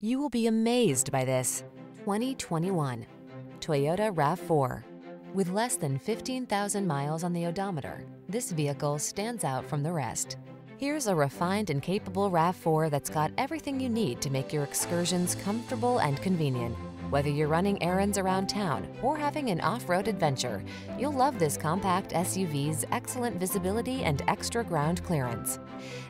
You will be amazed by this 2021 Toyota RAV4. With less than 15,000 miles on the odometer, this vehicle stands out from the rest. Here's a refined and capable RAV4 that's got everything you need to make your excursions comfortable and convenient. Whether you're running errands around town or having an off-road adventure, you'll love this compact SUV's excellent visibility and extra ground clearance.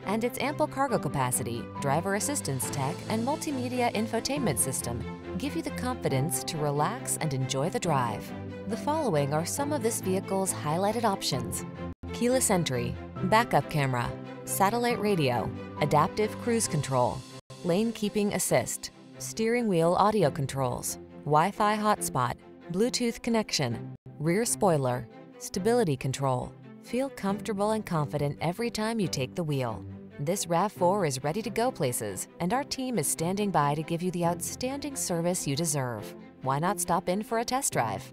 And its ample cargo capacity, driver assistance tech, and multimedia infotainment system give you the confidence to relax and enjoy the drive. The following are some of this vehicle's highlighted options: keyless entry, backup camera, satellite radio, adaptive cruise control, lane keeping assist, steering wheel audio controls, Wi-Fi hotspot, Bluetooth connection, rear spoiler, stability control. Feel comfortable and confident every time you take the wheel. This RAV4 is ready to go places, and our team is standing by to give you the outstanding service you deserve. Why not stop in for a test drive?